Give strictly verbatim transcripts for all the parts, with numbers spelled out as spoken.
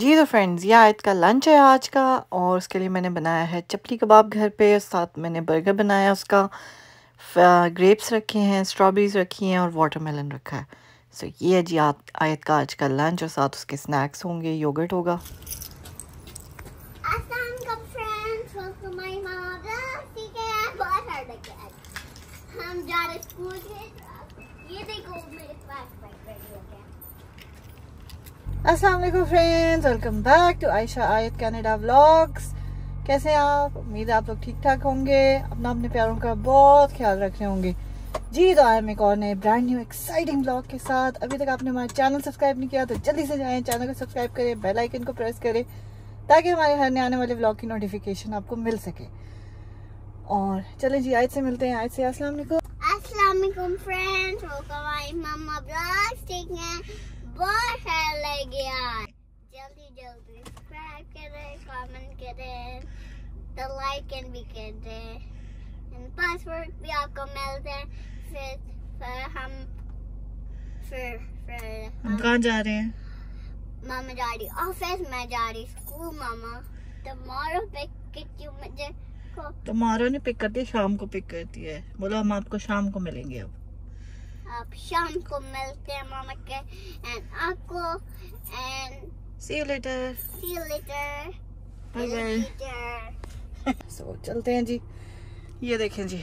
जी तो फ्रेंड्स, यह आयत का लंच है आज का, और उसके लिए मैंने बनाया है चपली कबाब घर पे, और साथ मैंने बर्गर बनाया उसका। ग्रेप्स रखे हैं, स्ट्रॉबेरीज रखी हैं और वाटरमेलन रखा है। सो so, ये है जी आयत का आज का लंच, और साथ उसके स्नैक्स होंगे, योगर्ट होगा। हम जा रहे स्कूल से। ये देखो मेरे पास। अस्सलाम वालेकुम friends, welcome back to Ayesha Ayat Canada vlogs. कैसे हैं आप? उम्मीद है आप लोग ठीक ठाक होंगे, अपना अपने प्यारों का बहुत ख्याल रख रहे होंगे। जी तो आए हम एक और नए ब्रांड न्यू एक्साइटिंग व्लॉग के साथ। अभी तक आपने हमारा चैनल सब्सक्राइब नहीं किया तो जल्दी से जाएँ, चैनल को सब्सक्राइब करें, बेल आइकन को प्रेस करें ताकि हमारे हर नए आने वाले व्लॉग की नोटिफिकेशन आपको मिल सके। और चलें जी आयत से मिलते हैं। आयत से अस्सलाम वालेकुम। अस्सलाम वालेकुम फ्रेंड्स, वेलकम आई मम्मा ब्लॉग्स। ठीक है, बहुत सारा लग गया। जल्दी जल्दी सब्सक्राइब करें, कमेंट करें, द लाइक एंड भी करें, एंड पासवर्ड भी आपको मिलते हैं। फिर फिर हम फिर फिर हम कहाँ जा रहे हैं? मामा जा रही ऑफिस, मैं जा रही स्कूल। मामा टुमारो पिक क्यों मुझे तुम्हारा ने पिक करती है, शाम को पिक करती है। बोलो हम आपको शाम को मिलेंगे। अब आप शाम को मिलते हैं मामा के, एंड आपको and see you later, see you later, bye bye. So चलते हैं जी। ये देखें जी,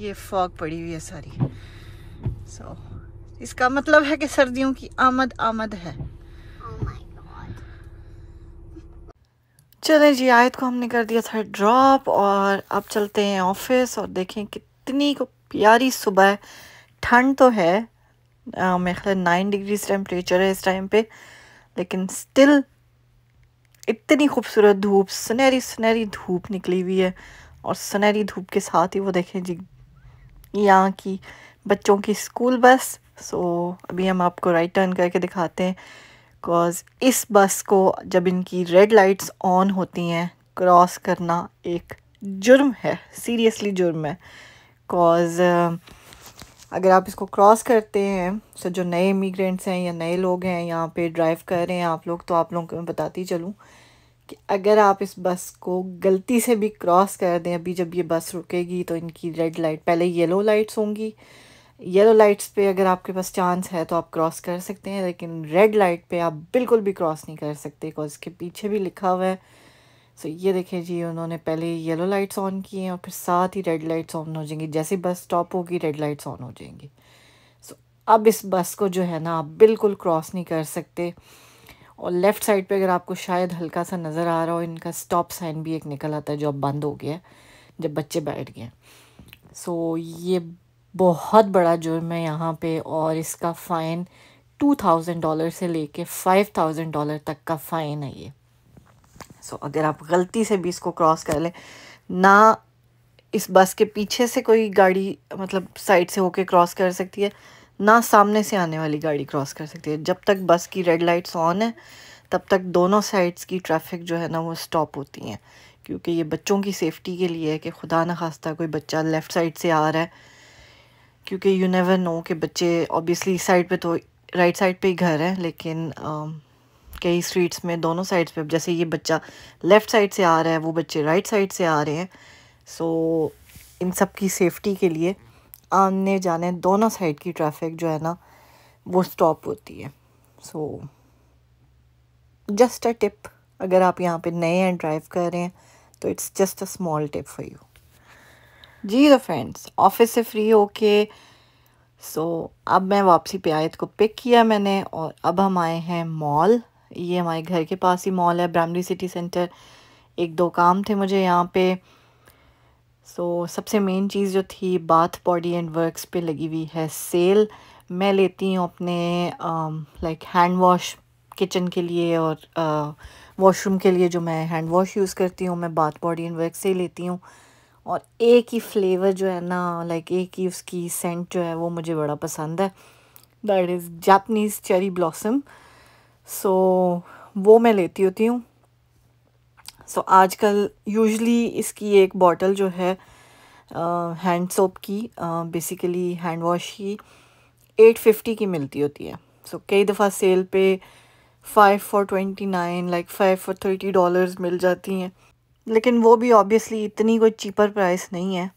ये फॉग पड़ी हुई है सारी। सो so, इसका मतलब है कि सर्दियों की आमद आमद है। चलें जी, आयत को हमने कर दिया था ड्रॉप और अब चलते हैं ऑफिस। और देखें कितनी को प्यारी सुबह, ठंड तो है, मेरे ख्याल नाइन डिग्रीज टेम्परेचर है इस टाइम पे, लेकिन स्टिल इतनी खूबसूरत धूप, सुनहरी सुनहरी धूप निकली हुई है। और सुनहरी धूप के साथ ही वो देखें जी यहाँ की बच्चों की स्कूल बस। सो अभी हम आपको राइट टर्न करके दिखाते हैं, बिकॉज इस बस को जब इनकी रेड लाइट्स ऑन होती हैं क्रॉस करना एक जुर्म है, सीरियसली जुर्म है। बिकॉज अगर आप इसको क्रॉस करते हैं, सो जो नए इमिग्रेंट्स हैं या नए लोग हैं यहाँ पे ड्राइव कर रहे हैं आप लोग, तो आप लोगों को मैं बताती चलूँ कि अगर आप इस बस को गलती से भी क्रॉस कर दें, अभी जब ये बस रुकेगी तो इनकी रेड लाइट, पहले येलो लाइट्स होंगी, येलो लाइट्स पे अगर आपके पास चांस है तो आप क्रॉस कर सकते हैं, लेकिन रेड लाइट पे आप बिल्कुल भी क्रॉस नहीं कर सकते, बिकॉज इसके पीछे भी लिखा हुआ है। सो so, ये देखें जी, उन्होंने पहले येलो लाइट्स ऑन की हैं और फिर साथ ही रेड लाइट्स ऑन हो जाएंगी। जैसे बस स्टॉप होगी रेड लाइट्स ऑन हो जाएंगी। सो so, अब इस बस को जो है ना आप बिल्कुल क्रॉस नहीं कर सकते। और लेफ़्ट साइड पर अगर आपको शायद हल्का सा नज़र आ रहा हो, इनका स्टॉप साइन भी एक निकल आता है जो अब बंद हो गया जब बच्चे बैठ गए। सो so, ये बहुत बड़ा जुर्म है यहाँ पे, और इसका फ़ाइन टू थाउजेंड डॉलर से लेके फ़ाइव थाउजेंड डॉलर तक का फ़ाइन है ये। सो so, अगर आप गलती से भी इसको क्रॉस कर लें ना, इस बस के पीछे से कोई गाड़ी मतलब साइड से होके क्रॉस कर सकती है, ना सामने से आने वाली गाड़ी क्रॉस कर सकती है। जब तक बस की रेड लाइट्स ऑन है तब तक दोनों साइड्स की ट्रैफिक जो है ना वो स्टॉप होती हैं, क्योंकि ये बच्चों की सेफ्टी के लिए है कि खुदा न खास्ता कोई बच्चा लेफ़्ट साइड से आ रहा है, क्योंकि यू नेवर नो कि बच्चे ऑब्वियसली साइड पे, तो राइट साइड पे ही घर है, लेकिन कई स्ट्रीट्स में दोनों साइड्स पे, जैसे ये बच्चा लेफ़्ट साइड से आ रहा है, वो बच्चे राइट साइड से आ रहे हैं। सो so, इन सब की सेफ्टी के लिए आने जाने दोनों साइड की ट्रैफिक जो है ना वो स्टॉप होती है। सो जस्ट अ टिप, अगर आप यहाँ पे नए हैं ड्राइव कर रहे हैं तो it's just a small tip for you. जी तो फ्रेंड्स, ऑफिस से फ्री होके सो अब मैं वापसी पे आयत को पिक किया मैंने, और अब हम आए हैं मॉल। ये हमारे घर के पास ही मॉल है, ब्रामली सिटी सेंटर। एक दो काम थे मुझे यहाँ पे। सो सबसे मेन चीज़ जो थी, बाथ बॉडी एंड वर्क्स पे लगी हुई है सेल। मैं लेती हूँ अपने लाइक हैंड वॉश किचन के लिए और वॉशरूम के लिए, जो मैं हैंड वॉश यूज़ करती हूँ, मैं बाथ बॉडी एंड वर्क्स से ही लेती हूँ। और एक ही फ्लेवर जो है ना, लाइक एक ही उसकी सेंट जो है वो मुझे बड़ा पसंद है, that is Japanese cherry blossom. So वो मैं लेती होती हूँ। सो so, आजकल यूजुअली इसकी एक बॉटल जो है हैंड सोप की, बेसिकली हैंड वॉश की, एट फिफ्टी की मिलती होती है। सो so, कई दफ़ा सेल पे five for twenty nine like five for thirty dollars मिल जाती हैं, लेकिन वो भी ऑब्वियसली इतनी कोई चीपर प्राइस नहीं है।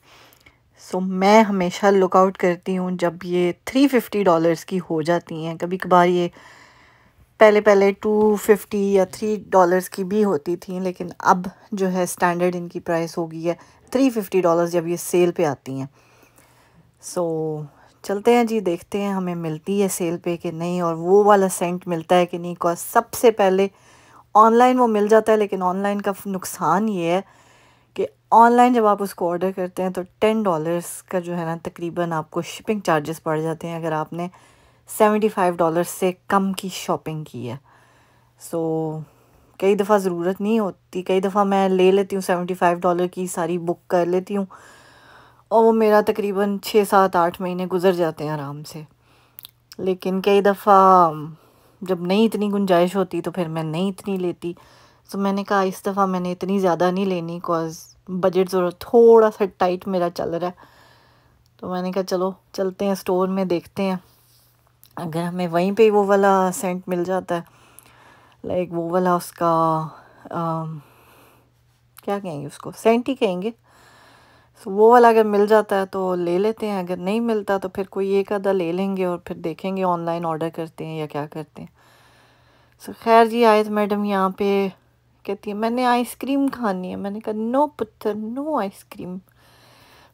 सो so, मैं हमेशा लुकआउट करती हूँ जब ये थ्री फिफ्टी डॉलर्स की हो जाती हैं। कभी कभार ये पहले पहले टू फिफ्टी या थ्री डॉलर्स की भी होती थी, लेकिन अब जो है स्टैंडर्ड इनकी प्राइस हो गई है थ्री फिफ्टी डॉलर्स जब ये सेल पे आती हैं। सो so, चलते हैं जी, देखते हैं हमें मिलती है सेल पे कि नहीं, और वो वाला सेंट मिलता है कि नहीं। बिकॉज सबसे पहले ऑनलाइन वो मिल जाता है, लेकिन ऑनलाइन का नुकसान ये है कि ऑनलाइन जब आप उसको ऑर्डर करते हैं तो टेन डॉलर्स का जो है ना तकरीबन आपको शिपिंग चार्जेस पड़ जाते हैं अगर आपने सेवेंटी फाइव डॉलर्स से कम की शॉपिंग की है। सो so, कई दफ़ा ज़रूरत नहीं होती, कई दफ़ा मैं ले लेती हूँ सेवेंटी फाइव डॉलर की सारी बुक कर लेती हूँ, और वो मेरा तकरीबन छः सात आठ महीने गुजर जाते हैं आराम से। लेकिन कई दफ़ा जब नहीं इतनी गुंजाइश होती तो फिर मैं नहीं इतनी लेती। तो मैंने कहा इस दफ़ा मैंने इतनी ज़्यादा नहीं लेनी, कॉज बजट ज़रा थोड़ा सा टाइट मेरा चल रहा है। तो मैंने कहा चलो चलते हैं स्टोर में, देखते हैं अगर हमें वहीं पे वो वाला सेंट मिल जाता है, लाइक वो वाला उसका आ, क्या कहेंगे उसको, सेंट ही कहेंगे। सो वो वाला अगर मिल जाता है तो ले लेते हैं, अगर नहीं मिलता तो फिर कोई एक आधा ले लेंगे और फिर देखेंगे ऑनलाइन ऑर्डर करते हैं या क्या करते हैं। सो खैर जी, आयत मैडम यहाँ पे कहती है मैंने आइसक्रीम खानी है। मैंने कहा नो पुत्र, नो आइसक्रीम,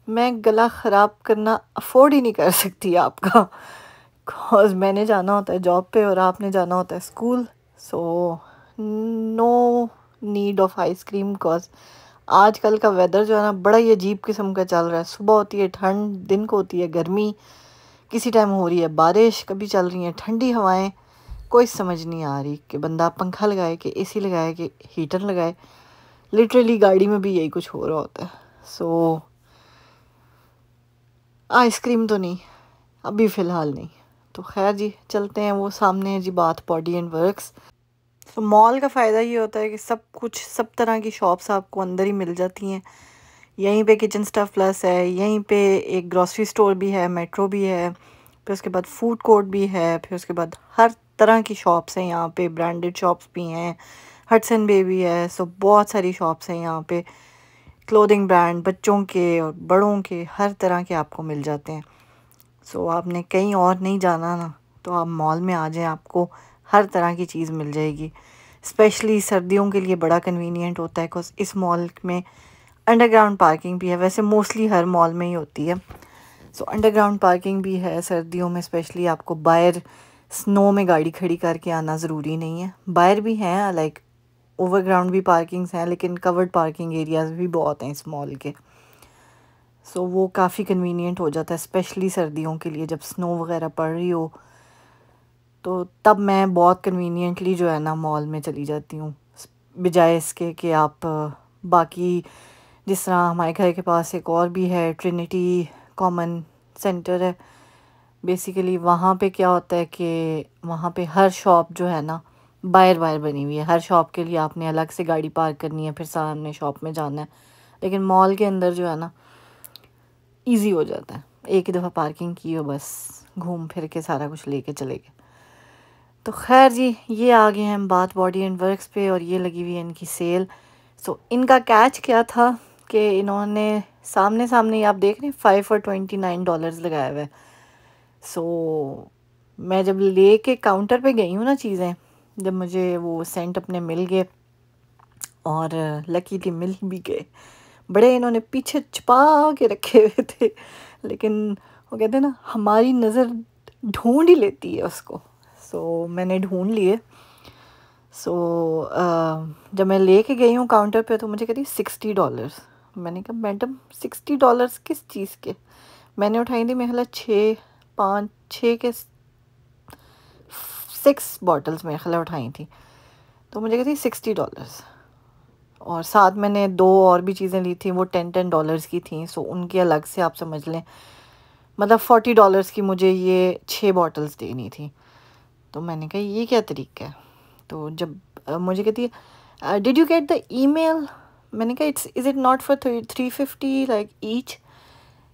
मैं गला ख़राब करना अफोर्ड ही नहीं कर सकती आपका, बिकॉज मैंने जाना होता है जॉब पे और आपने जाना होता है school. So no need of ice cream, because आजकल का वेदर जो है ना बड़ा ही अजीब किस्म का चल रहा है। सुबह होती है ठंड, दिन को होती है गर्मी, किसी टाइम हो रही है बारिश, कभी चल रही है ठंडी हवाएं, कोई समझ नहीं आ रही कि बंदा पंखा लगाए कि एसी लगाए कि हीटर लगाए। लिटरली गाड़ी में भी यही कुछ हो रहा होता है। सो आइसक्रीम तो नहीं, अभी फ़िलहाल नहीं। तो खैर जी चलते हैं, वो सामने है जी बाथ बॉडी एंड वर्क्स। तो मॉल का फ़ायदा ये होता है कि सब कुछ, सब तरह की शॉप्स आपको अंदर ही मिल जाती हैं। यहीं पे किचन स्टफ प्लस है, यहीं पे एक ग्रॉसरी स्टोर भी है, मेट्रो भी है, फिर उसके बाद फूड कोर्ट भी है, फिर उसके बाद हर तरह की शॉप्स हैं यहाँ पे, ब्रांडेड शॉप्स भी हैं, हडसन बे भी है। सो बहुत सारी शॉप्स हैं यहाँ पे, क्लोथिंग ब्रांड बच्चों के और बड़ों के, हर तरह के आपको मिल जाते हैं। सो आपने कहीं और नहीं जाना ना तो आप मॉल में आ जाएँ, आपको हर तरह की चीज़ मिल जाएगी। स्पेशली सर्दियों के लिए बड़ा कन्वीनियंट होता है, बिकॉज इस मॉल में अंडरग्राउंड पार्किंग भी है, वैसे मोस्टली हर मॉल में ही होती है। सो अंडरग्राउंड पार्किंग भी है सर्दियों में, स्पेशली आपको बाहर स्नो में गाड़ी खड़ी करके आना ज़रूरी नहीं है। बाहर भी हैं, लाइक ओवरग्राउंड भी पार्किंग्स हैं, लेकिन कवर्ड पार्किंग एरियाज़ भी बहुत हैं इस मॉल के। सो so, वो काफ़ी कन्वीनियंट हो जाता है स्पेशली सर्दियों के लिए, जब स्नो वगैरह पड़ रही हो तो तब मैं बहुत कन्वीनियंटली जो है ना मॉल में चली जाती हूँ, बजाय इसके कि आप बाकी, जिस तरह हमारे घर के पास एक और भी है ट्रिनिटी कॉमन सेंटर है। बेसिकली वहाँ पे क्या होता है कि वहाँ पे हर शॉप जो है ना बाहर बाहर बनी हुई है, हर शॉप के लिए आपने अलग से गाड़ी पार्क करनी है, फिर सामने शॉप में जाना है। लेकिन मॉल के अंदर जो है ना ईजी हो जाता है, एक ही दफ़ा पार्किंग की हो, बस घूम फिर के सारा कुछ ले कर चले गए। तो खैर जी, ये आ गए हैं बाथ बॉडी एंड वर्क्स पे, और ये लगी हुई है इनकी सेल। सो इनका कैच क्या था कि इन्होंने सामने सामने आप देख रहे हैं फाइव और ट्वेंटी नाइन डॉलर्स लगाया हुआ है। सो मैं जब ले के काउंटर पे गई हूँ ना चीज़ें, जब मुझे वो सेंट अपने मिल गए और लकी थी मिल भी गए, बड़े इन्होंने पीछे छुपा के रखे हुए थे, लेकिन वो कहते हैं ना हमारी नज़र ढूँढ ही लेती है उसको। सो so, मैंने ढूंढ लिए। सो so, uh, जब मैं लेके गई हूँ काउंटर पे तो मुझे कहती सिक्सटी डॉलर्स। मैंने कहा मैडम सिक्सटी डॉलर्स किस चीज़ के? मैंने उठाई थी मेरे ख्याल छः पाँच छः के सिक्स बॉटल्स मेरे ख्याल उठाई थी, तो मुझे कहती सिक्सटी डॉलर्स। और साथ मैंने दो और भी चीज़ें ली थी, वो टेन टेन डॉलर्स की थी। सो so, उनके अलग से आप समझ लें, मतलब फोर्टी डॉलर्स की मुझे ये छः बॉटल्स देनी थी। तो मैंने कहा ये क्या तरीका है? तो जब आ, मुझे कहती है did you get the email? मैंने कहा it's is it not for three three fifty like each?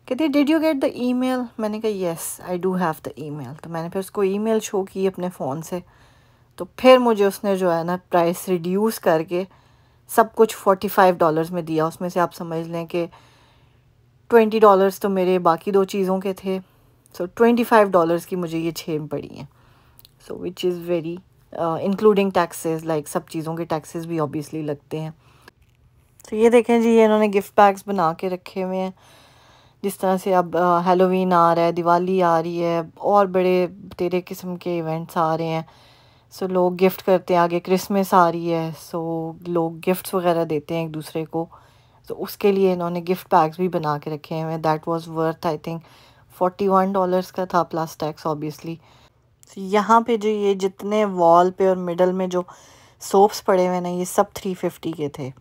कहती है did you get the email? मैंने कहा yes I do have the email. तो मैंने फिर उसको ईमेल शो की अपने फ़ोन से, तो फिर मुझे उसने जो है ना प्राइस रिड्यूस करके सब कुछ फोर्टी फाइव डॉलर्स में दिया। उसमें से आप समझ लें कि ट्वेंटी डॉलर्स तो मेरे बाकी दो चीज़ों के थे, सो ट्वेंटी फाइव डॉलर्स की मुझे ये छेम पड़ी हैं। So which is very including taxes, like सब चीज़ों के टैक्सेस भी ऑब्वियसली लगते हैं। तो so, ये देखें जी, ये इन्होंने गिफ्ट पैक्स बना के रखे हुए हैं। जिस तरह से अब हेलोवीन आ रहा है, दिवाली आ रही है और बड़े तेरे किस्म के इवेंट्स आ रहे हैं, सो so, लोग गिफ्ट करते हैं। आगे क्रिसमस आ रही है, सो so, लोग गिफ्ट्स वगैरह देते हैं एक दूसरे को, सो so, उसके लिए इन्होंने गिफ्ट पैक्स भी बना के रखे हुए। That was worth I think forty one dollars का था प्लस टैक्स ऑब्वियसली। तो यहाँ पे जो ये जितने वॉल पे और मिडल में जो सोप्स पड़े हुए ना, ये सब थ्री फिफ्टी के थे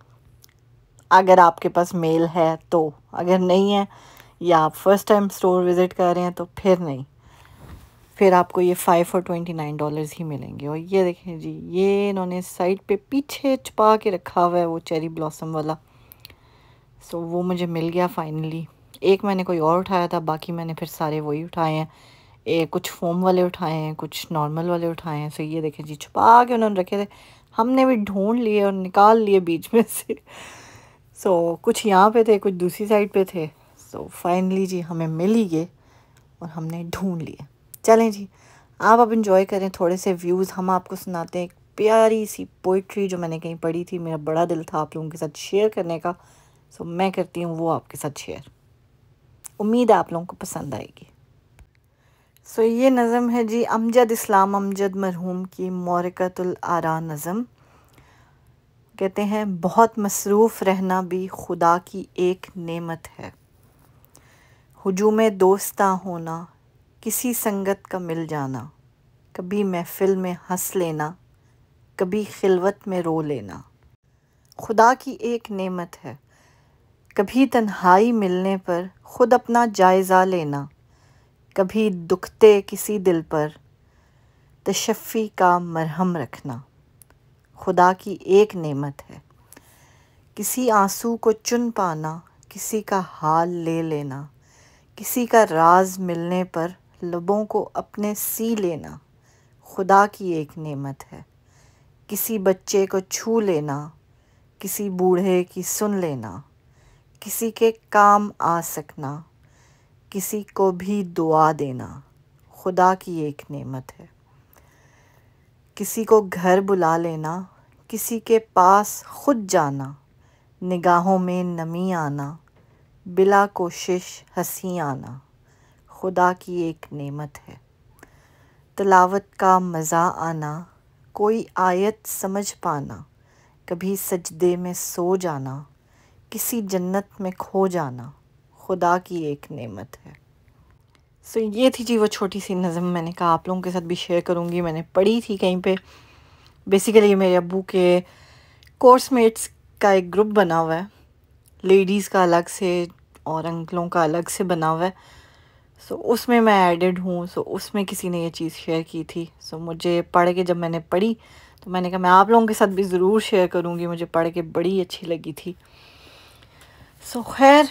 अगर आपके पास मेल है तो, अगर नहीं है या आप फर्स्ट टाइम स्टोर विज़िट कर रहे हैं तो फिर नहीं, फिर आपको ये फाइव और ट्वेंटी नाइन डॉलर्स ही मिलेंगे। और ये देखें जी, ये इन्होंने साइड पे पीछे छुपा के रखा हुआ है वो चेरी ब्लॉसम वाला, सो वो मुझे मिल गया फाइनली। एक मैंने कोई और उठाया था, बाकी मैंने फिर सारे वही उठाए हैं। एक कुछ फोम वाले उठाए हैं, कुछ नॉर्मल वाले उठाए हैं। सो ये देखें जी, छुपा के उन्होंने रखे थे, हमने भी ढूंढ लिए और निकाल लिए बीच में से। सो so, कुछ यहाँ पे थे, कुछ दूसरी साइड पे थे। सो so, फाइनली जी हमें मिल ही गए और हमने ढूंढ लिए। चलें जी, आप अब इंजॉय करें थोड़े से व्यूज़, हम आपको सुनाते हैं एक प्यारी सी पोइट्री जो मैंने कहीं पढ़ी थी। मेरा बड़ा दिल था आप लोगों के साथ शेयर करने का, सो so, मैं करती हूँ वो आपके साथ शेयर। उम्मीद है आप लोगों को पसंद आएगी। सो so, ये नज़म है जी अमजद इस्लाम अमजद मरहूम की मौरिकतुल आरा नज़म। कहते हैं, बहुत मसरूफ़ रहना भी खुदा की एक नेमत है, हुजूम दोस्ता होना, किसी संगत का मिल जाना, कभी महफिल में हंस लेना, कभी खिलवत में रो लेना, खुदा की एक नेमत है, कभी तन्हाई मिलने पर ख़ुद अपना जायज़ा लेना, कभी दुखते किसी दिल पर तशफ़ी का मरहम रखना, खुदा की एक नेमत है, किसी आंसू को चुन पाना, किसी का हाल ले लेना, किसी का राज मिलने पर लबों को अपने सी लेना, खुदा की एक नेमत है, किसी बच्चे को छू लेना, किसी बूढ़े की सुन लेना, किसी के काम आ सकना, किसी को भी दुआ देना, खुदा की एक नेमत है, किसी को घर बुला लेना, किसी के पास खुद जाना, निगाहों में नमी आना, बिला कोशिश हंसी आना, खुदा की एक नेमत है, तिलावत का मज़ा आना, कोई आयत समझ पाना, कभी सजदे में सो जाना, किसी जन्नत में खो जाना, खुदा की एक नेमत है। सो so, ये थी जी वो छोटी सी नज़म, मैंने कहा आप लोगों के साथ भी शेयर करूँगी। मैंने पढ़ी थी कहीं पे, बेसिकली मेरे अब्बू के कोर्समेट्स का एक ग्रुप बना हुआ है, लेडीज़ का अलग से और अंकलों का अलग से बना हुआ है। सो so, उसमें मैं एडेड हूँ, सो so, उसमें किसी ने ये चीज़ शेयर की थी। सो so, मुझे पढ़ के, जब मैंने पढ़ी तो मैंने कहा मैं आप लोगों के साथ भी ज़रूर शेयर करूँगी, मुझे पढ़ के बड़ी अच्छी लगी थी। सो so, खैर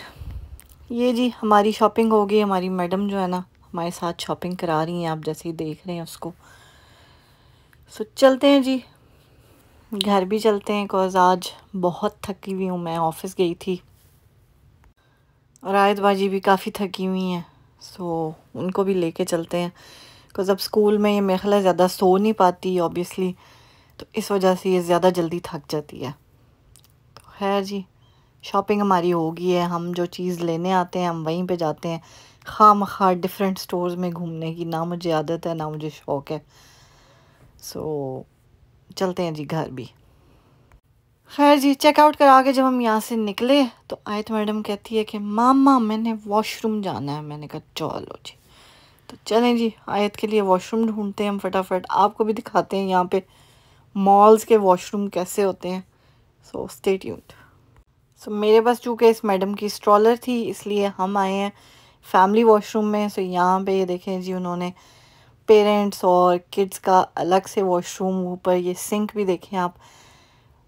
ये जी हमारी शॉपिंग हो गई। हमारी मैडम जो है ना हमारे साथ शॉपिंग करा रही हैं, आप जैसे ही देख रहे हैं उसको। सो चलते हैं जी, घर भी चलते हैं, बिकॉज आज बहुत थकी हुई हूँ। मैं ऑफिस गई थी और आयत बाजी भी काफ़ी थकी हुई हैं, सो उनको भी लेके चलते हैं, बिकॉज अब स्कूल में ये मेरे ख्याल ज़्यादा सो नहीं पाती ऑब्वियसली, तो इस वजह से ये ज़्यादा जल्दी थक जाती है। तो खैर जी, शॉपिंग हमारी हो गई है। हम जो चीज़ लेने आते हैं हम वहीं पे जाते हैं, खामखा डिफरेंट स्टोर्स में घूमने की ना मुझे आदत है ना मुझे शौक़ है। सो so, चलते हैं जी घर भी। खैर जी, चेकआउट करा के जब हम यहाँ से निकले तो आयत मैडम कहती है कि मामा मैंने वॉशरूम जाना है। मैंने कहा चलो जी, तो चलें जी आयत के लिए वॉशरूम ढूंढते हैं हम फटाफट, आपको भी दिखाते हैं यहाँ पे मॉल्स के वॉशरूम कैसे होते हैं। So stay tuned. So so, मेरे पास चूँकि इस मैडम की स्ट्रॉलर थी इसलिए हम आए हैं फैमिली वॉशरूम में। सो so, यहाँ पे ये देखें जी, उन्होंने पेरेंट्स और किड्स का अलग से वॉशरूम, ऊपर ये सिंक भी देखें आप।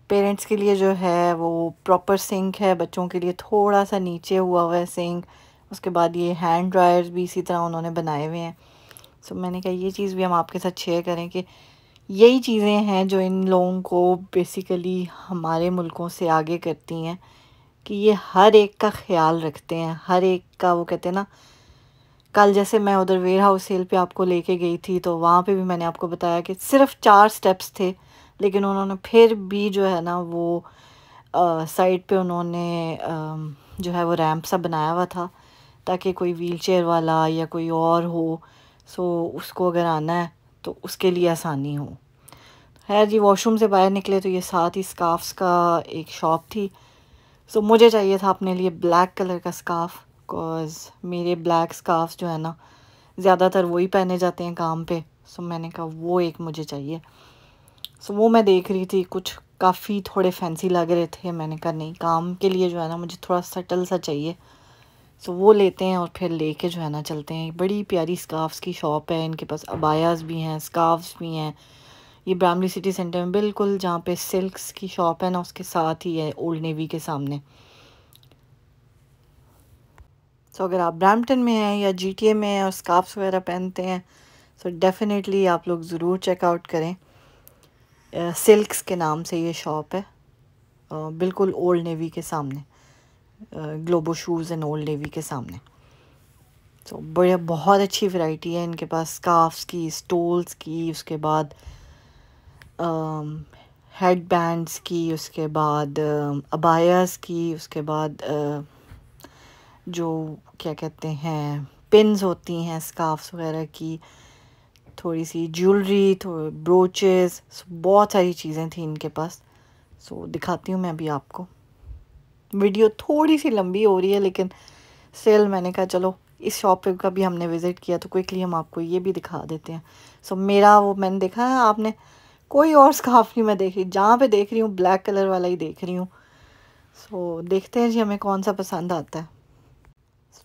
पेरेंट्स के लिए जो है वो प्रॉपर सिंक है, बच्चों के लिए थोड़ा सा नीचे हुआ हुआ है सिंक। उसके बाद ये हैंड ड्रायर्स भी इसी तरह उन्होंने बनाए हुए हैं। सो so, मैंने कहा ये चीज़ भी हम आपके साथ शेयर करें कि यही चीज़ें हैं जो इन लोगों को बेसिकली हमारे मुल्कों से आगे करती हैं कि ये हर एक का ख्याल रखते हैं, हर एक का। वो कहते हैं ना, कल जैसे मैं उधर वेयर हाउस सेल पर आपको लेके गई थी तो वहाँ पे भी मैंने आपको बताया कि सिर्फ चार स्टेप्स थे, लेकिन उन्होंने फिर भी जो है ना वो साइड पे उन्होंने आ, जो है वो रैंप सा बनाया हुआ था ताकि कोई व्हीलचेयर वाला या कोई और हो, सो उसको अगर आना है तो उसके लिए आसानी हो। खैर जी, वॉशरूम से बाहर निकले तो ये साथ ही स्काफ्स का एक शॉप थी। सो मुझे चाहिए था अपने लिए ब्लैक कलर का स्काफ़, बिकॉज़ मेरे ब्लैक स्काफ्स जो है ना ज़्यादातर वही पहने जाते हैं काम पे। सो मैंने कहा वो एक मुझे चाहिए। सो वो मैं देख रही थी, कुछ काफ़ी थोड़े फैंसी लग रहे थे। मैंने कहा नहीं, काम के लिए जो है ना मुझे थोड़ा सटल सा चाहिए। सो वो लेते हैं और फिर लेके जो है ना चलते हैं। बड़ी प्यारी स्काफ्स की शॉप है, इनके पास अबायास भी हैं, स्काफ्स भी हैं। ये ब्रामली सिटी सेंटर में बिल्कुल जहाँ पे सिल्क्स की शॉप है ना उसके साथ ही है, ओल्ड नेवी के सामने। सो अगर आप ब्रैम्पटन में हैं या जीटीए में हैं और स्काफ्स वगैरह पहनते हैं सो डेफिनेटली आप लोग ज़रूर चेकआउट करें। सिल्क्स के नाम से ये शॉप है, बिल्कुल ओल्ड नेवी के सामने, Globo Shoes and Old Navy के सामने। तो बढ़िया, बहुत अच्छी वैरायटी है इनके पास, स्काफ्स की, स्टोल्स की, उसके बाद हेड बैंड्स की, उसके बाद अबायास की, उसके बाद आ, जो क्या कहते हैं पिन्स होती हैं स्काफ्स वगैरह की, थोड़ी सी ज्वेलरी, थोड़े ब्रोचेस, बहुत सारी चीज़ें थी इनके पास। सो दिखाती हूँ मैं अभी आपको। वीडियो थोड़ी सी लंबी हो रही है, लेकिन सेल मैंने कहा चलो इस शॉप पे का भी हमने विज़िट किया तो क्विकली हम आपको ये भी दिखा देते हैं। सो मेरा वो मैंने देखा है, आपने कोई और स्काफ नहीं मैं देख रही, जहाँ पे देख रही हूँ ब्लैक कलर वाला ही देख रही हूँ। सो देखते हैं जी हमें कौन सा पसंद आता है।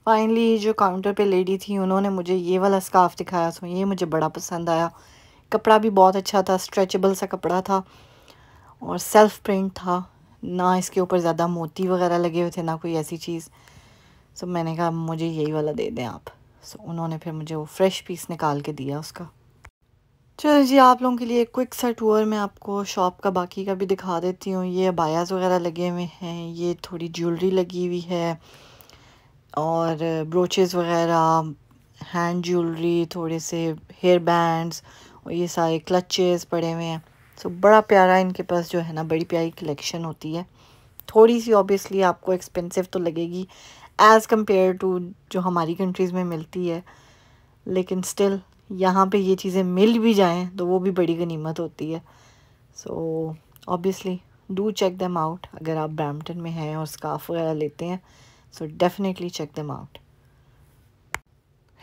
फाइनली जो काउंटर पे लेडी थी उन्होंने मुझे ये वाला स्काफ दिखाया। सो ये मुझे बड़ा पसंद आया, कपड़ा भी बहुत अच्छा था, स्ट्रेचेबल सा कपड़ा था और सेल्फ प्रिंट था, ना इसके ऊपर ज़्यादा मोती वगैरह लगे हुए थे ना कोई ऐसी चीज़। सो मैंने कहा मुझे यही वाला दे दें आप। सो उन्होंने फिर मुझे वो फ्रेश पीस निकाल के दिया उसका। चलो जी, आप लोगों के लिए एक क्विक सा टूर मैं आपको शॉप का बाकी का भी दिखा देती हूँ। ये अबायास वगैरह लगे हुए हैं, ये थोड़ी ज्वेलरी लगी हुई है और ब्रोचेस वगैरह, हैंड ज्वेलरी, थोड़े से हेयर बैंड्स और ये सारे क्लचेस पड़े हुए हैं। सो बड़ा प्यारा इनके पास जो है ना बड़ी प्यारी कलेक्शन होती है। थोड़ी सी ऑब्वियसली आपको एक्सपेंसिव तो लगेगी एज़ कम्पेयर टू जो हमारी कंट्रीज़ में मिलती है, लेकिन स्टिल यहाँ पे ये चीज़ें मिल भी जाएं तो वो भी बड़ी गनीमत होती है। So obviously do check them out अगर आप ब्रैम्पटन में हैं और स्काफ वगैरह लेते हैं। So definitely check them out.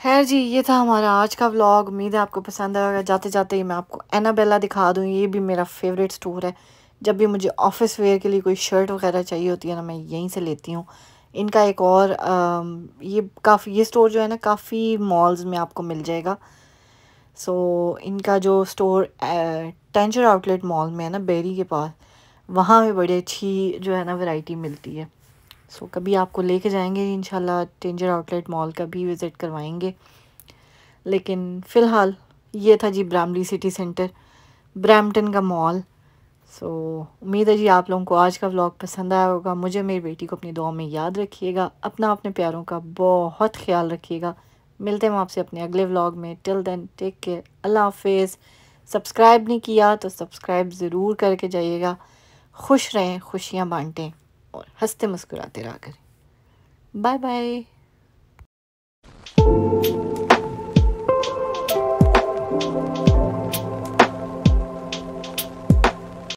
खैर जी, ये था हमारा आज का व्लॉग, उम्मीद है आपको पसंद आएगा। जाते जाते ही मैं आपको एनाबेला दिखा दूँ, ये भी मेरा फेवरेट स्टोर है। जब भी मुझे ऑफिस वेयर के लिए कोई शर्ट वगैरह चाहिए होती है ना मैं यहीं से लेती हूँ। इनका एक और आ, ये काफ़ी ये स्टोर जो है ना काफ़ी मॉल्स में आपको मिल जाएगा। सो इनका जो स्टोर टेंसर आउटलेट मॉल में है ना बेरी के पास, वहाँ भी बड़ी अच्छी जो है ना वैरायटी मिलती है। सो so, कभी आपको लेके जाएंगे इंशाल्लाह, टेंसर आउटलेट मॉल का भी विज़िट करवाएंगे। लेकिन फ़िलहाल ये था जी ब्रामली सिटी सेंटर, ब्रैम्पटन का मॉल। सो so, उम्मीद है जी आप लोगों को आज का व्लॉग पसंद आया होगा। मुझे, मेरी बेटी को अपनी दुआ में याद रखिएगा, अपना अपने प्यारों का बहुत ख्याल रखिएगा। मिलते हैं आपसे अपने अगले व्लॉग में। टिल देन टेक केयर, अल्लाह हाफिज़। सब्सक्राइब नहीं किया तो सब्सक्राइब ज़रूर करके जाइएगा। खुश रहें, खुशियाँ बाँटें और हंसते मुस्कुराते रहा करें। Bye bye.